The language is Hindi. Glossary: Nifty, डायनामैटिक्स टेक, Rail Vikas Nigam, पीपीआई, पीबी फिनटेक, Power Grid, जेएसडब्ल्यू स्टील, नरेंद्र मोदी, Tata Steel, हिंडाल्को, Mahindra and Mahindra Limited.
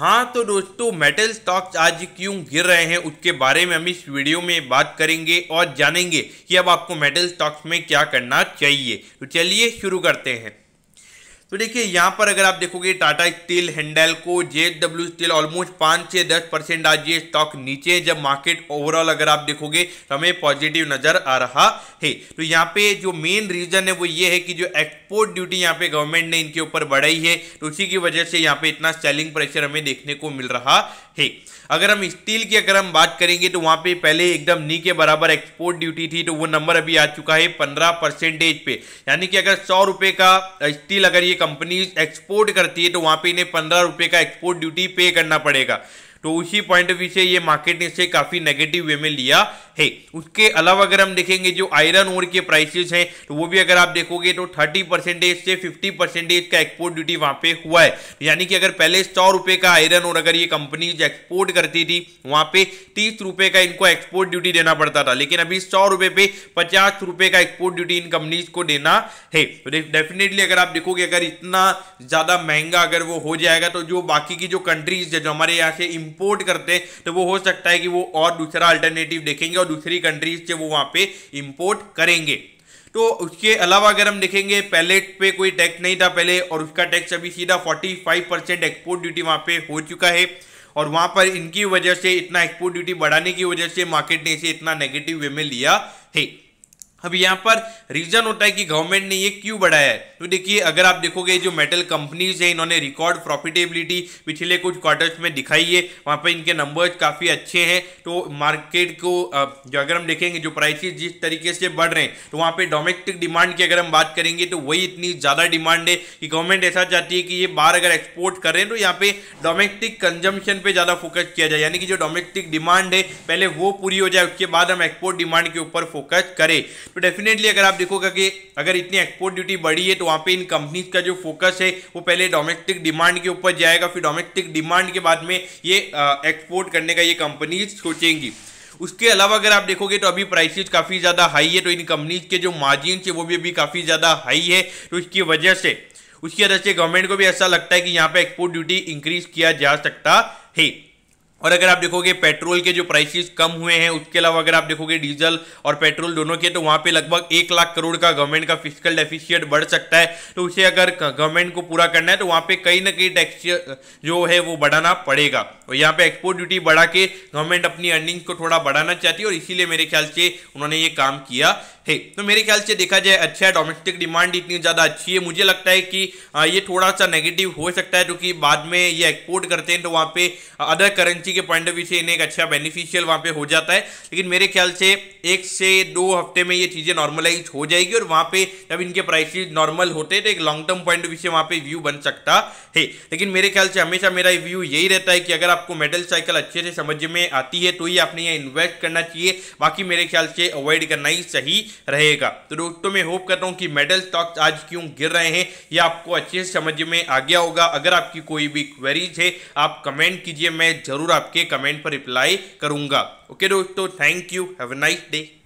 हाँ तो दोस्तों मेटल स्टॉक्स आज क्यों गिर रहे हैं उसके बारे में हम इस वीडियो में बात करेंगे और जानेंगे कि अब आपको मेटल स्टॉक्स में क्या करना चाहिए। तो चलिए शुरू करते हैं। तो देखिए यहाँ पर अगर आप देखोगे Tata steel, हिंडाल्को, जेएसडब्ल्यू स्टील almost 5 से 10% आज ये स्टॉक नीचे, जब मार्केट ओवरऑल अगर आप देखोगे तो हमें पॉजिटिव नजर आ रहा है। तो यहाँ पे जो मेन रीजन है वो ये है कि जो एक्सपोर्ट ड्यूटी यहाँ पे गवर्नमेंट ने इनके ऊपर बढ़ाई है, तो उसी की वजह से यहाँ पे इतना सेलिंग प्रेशर हमें देखने को मिल रहा है। अगर हम स्टील की अगर हम बात करेंगे तो वहाँ पे पहले एकदम नी के बराबर एक्सपोर्ट ड्यूटी थी, तो वो नंबर अभी आ चुका है 15% पे, यानी कि अगर 100 रुपये का स्टील अगर ये कंपनी एक्सपोर्ट करती है तो वहाँ पे इन्हें 15 रुपये का एक्सपोर्ट ड्यूटी पे करना पड़ेगा। तो उसी पॉइंट ऑफ व्यू से ये मार्केट ने इसे काफ़ी नेगेटिव वे में लिया है। उसके अलावा अगर हम देखेंगे जो आयरन ओर के प्राइसेस हैं तो वो भी अगर आप देखोगे तो 30% से 50% का एक्सपोर्ट ड्यूटी वहाँ पे हुआ है, यानी कि अगर पहले 100 रुपये का आयरन ओर अगर ये कंपनी एक्सपोर्ट करती थी वहाँ पे 30 रुपये का इनको एक्सपोर्ट ड्यूटी देना पड़ता था, लेकिन अभी 100 रुपये पे 50 रुपये का एक्सपोर्ट ड्यूटी इन कंपनीज को देना है। तो डेफिनेटली अगर आप देखोगे अगर इतना ज़्यादा महंगा अगर वो हो जाएगा तो जो बाकी की जो कंट्रीज है जो हमारे यहाँ से इंपोर्ट करते हैं तो वो हो सकता है कि वो और दूसरा अल्टरनेटिव देखेंगे और दूसरी कंट्रीज से वो वहां पे इंपोर्ट करेंगे। तो उसके अलावा अगर हम देखेंगे पैलेट पे कोई टैक्स नहीं था पहले, और उसका टैक्स अभी सीधा 45% एक्सपोर्ट ड्यूटी वहां पे हो चुका है, और वहां पर इनकी वजह से इतना एक्सपोर्ट ड्यूटी बढ़ाने की वजह से मार्केट ने इसे इतना नेगेटिव वे में लिया है। अब यहाँ पर रीजन होता है कि गवर्नमेंट ने ये क्यों बढ़ाया है। तो देखिए अगर आप देखोगे जो मेटल कंपनीज हैं इन्होंने रिकॉर्ड प्रॉफिटेबिलिटी पिछले कुछ क्वार्टर्स में दिखाई है, वहाँ पर इनके नंबर्स काफ़ी अच्छे हैं। तो मार्केट को जो अगर हम देखेंगे जो प्राइसेस जिस तरीके से बढ़ रहे हैं तो वहाँ पे डोमेस्टिक डिमांड की अगर हम बात करेंगे तो वही इतनी ज़्यादा डिमांड है कि गवर्नमेंट ऐसा चाहती है कि ये बाहर अगर एक्सपोर्ट करें तो यहाँ पे डोमेस्टिक कंजम्पशन पर ज़्यादा फोकस किया जाए, यानी कि जो डोमेस्टिक डिमांड है पहले वो पूरी हो जाए, उसके बाद हम एक्सपोर्ट डिमांड के ऊपर फोकस करें। तो डेफिनेटली अगर आप देखोगे कि अगर इतनी एक्सपोर्ट ड्यूटी बढ़ी है तो वहाँ पे इन कंपनीज का जो फोकस है वो पहले डोमेस्टिक डिमांड के ऊपर जाएगा, फिर डोमेस्टिक डिमांड के बाद में ये एक्सपोर्ट करने का ये कंपनीज सोचेंगी। उसके अलावा अगर आप देखोगे तो अभी प्राइसेस काफ़ी ज़्यादा हाई है, तो इन कंपनीज के जो मार्जिन है वो भी अभी काफ़ी ज़्यादा हाई है, तो उसकी वजह से गवर्नमेंट को भी ऐसा लगता है कि यहाँ पर एक्सपोर्ट ड्यूटी इंक्रीज किया जा सकता है। और अगर आप देखोगे पेट्रोल के जो प्राइसेस कम हुए हैं, उसके अलावा अगर आप देखोगे डीजल और पेट्रोल दोनों के, तो वहाँ पे लगभग 1 लाख करोड़ का गवर्नमेंट का फिस्कल डेफिशिएट बढ़ सकता है। तो उसे अगर गवर्नमेंट को पूरा करना है तो वहाँ पे कहीं ना कहीं टैक्स जो है वो बढ़ाना पड़ेगा, और यहाँ पे एक्सपोर्ट ड्यूटी बढ़ा के गवर्नमेंट अपनी अर्निंग्स को थोड़ा बढ़ाना चाहती है, और इसीलिए मेरे ख्याल से उन्होंने ये काम किया है। तो मेरे ख्याल से देखा जाए अच्छा है, डोमेस्टिक डिमांड इतनी ज़्यादा अच्छी है, मुझे लगता है कि ये थोड़ा सा नेगेटिव हो सकता है, क्योंकि बाद में ये एक्सपोर्ट करते हैं तो वहाँ पे अदर करेंसी के पॉइंट ऑफ व्यू से इन्हें एक अच्छा बेनिफिशियल वहाँ पे हो जाता है। लेकिन मेरे ख्याल से 1 से 2 हफ्ते में ये चीज़ें नॉर्मलाइज हो जाएगी, और वहाँ पे जब इनके प्राइसेस नॉर्मल होते हैं तो एक long term point of view से वहाँ पे व्यू बन सकता है। लेकिन मेरे ख्याल से हमेशा मेरा व्यू यही रहता है कि अगर आपको मेटल साइकिल अच्छे से समझ में आती है तो ही आपने यहाँ इन्वेस्ट करना चाहिए, बाकी मेरे ख्याल से अवॉइड करना ही सही रहेगा। तो दोस्तों मैं होप करता हूँ कि मेटल स्टॉक्स आज क्यों गिर रहे हैं यह आपको अच्छे से समझ में आ गया होगा। अगर आपकी कोई भी क्वेरीज है आप कमेंट कीजिए, मैं जरूर आपके कमेंट पर रिप्लाई करूंगा। ओके दोस्तों, thank you, have a nice day.